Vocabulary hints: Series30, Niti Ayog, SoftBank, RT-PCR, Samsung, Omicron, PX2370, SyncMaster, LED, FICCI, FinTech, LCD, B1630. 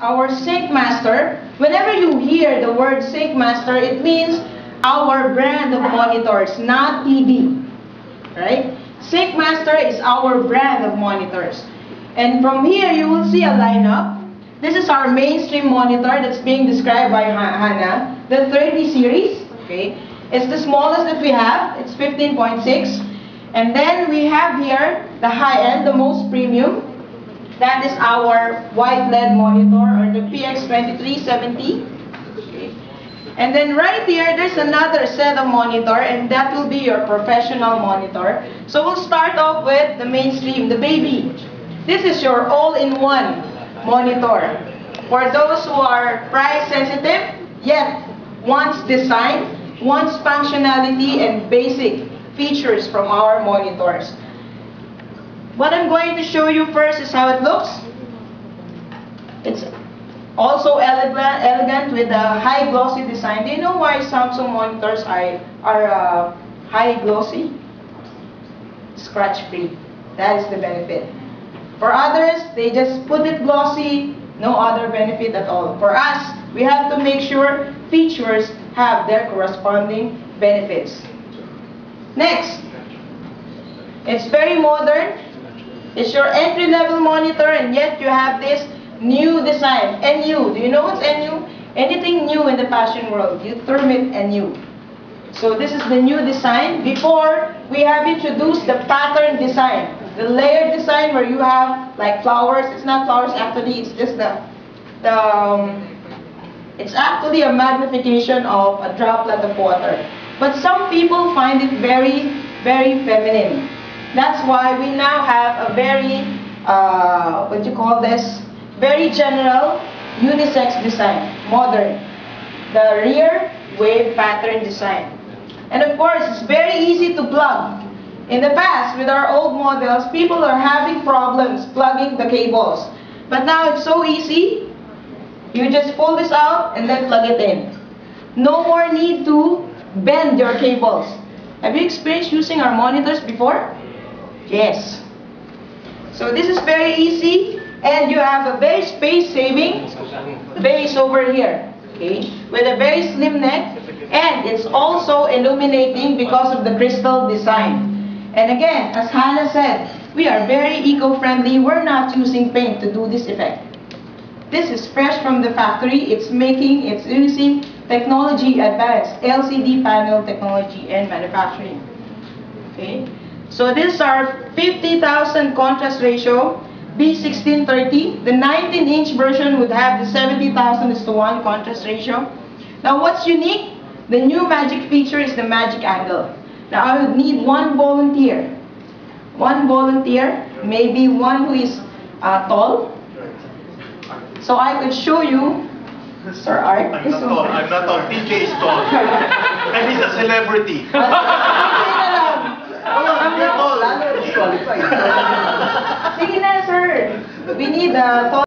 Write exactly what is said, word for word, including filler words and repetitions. our SyncMaster. Whenever you hear the word SyncMaster, it means our brand of monitors, not T V, right? SyncMaster is our brand of monitors. And from here, you will see a lineup. This is our mainstream monitor that's being described by Hannah, the thirty series, okay? It's the smallest that we have, it's fifteen point six. And then we have here the high-end, the most premium. That is our white L E D monitor, or the P X twenty-three seventy. Okay. And then right here, there's another set of monitor, and that will be your professional monitor. So we'll start off with the mainstream, the baby. This is your all-in-one monitor. For those who are price-sensitive, yet wants design, wants functionality, and basic features from our monitors. What I'm going to show you first is how it looks. It's also elegant, elegant with a high glossy design. Do you know why Samsung monitors are, are uh, high glossy? Scratch free. That is the benefit. For others, they just put it glossy, no other benefit at all. For us, we have to make sure features have their corresponding benefits. Next, it's very modern. It's your entry-level monitor, and yet you have this new design. N U, do you know what's N U? Anything new in the fashion world, you term it N U. So this is the new design. Before, we have introduced the pattern design, the layered design where you have like flowers. It's not flowers actually, it's just the, the um, it's actually a magnification of a droplet of water. But some people find it very, very feminine. That's why we now have a very, uh, what do you call this? Very general unisex design, modern. The rear wave pattern design. And of course, it's very easy to plug. In the past, with our old models, people are having problems plugging the cables. But now it's so easy. You just pull this out and then plug it in. No more need to bend your cables. Have you experienced using our monitors before? Yes. So this is very easy, and you have a very space-saving base over here, okay, with a very slim neck, and it's also illuminating because of the crystal design. And again, as Hannah said, we are very eco-friendly. We're not using paint to do this effect. This is fresh from the factory. It's making, it's using technology advanced, L C D panel technology and manufacturing. Okay. So this is our fifty thousand contrast ratio, B sixteen thirty. The nineteen inch version would have the seventy thousand is to one contrast ratio. Now what's unique? The new magic feature is the magic angle. Now I would need one volunteer. One volunteer, maybe one who is uh, tall. So I could show you, Sir Art. I'm not tall, I'm not tall. T J is tall. And he's a celebrity. Sige na, sir. We need a tall.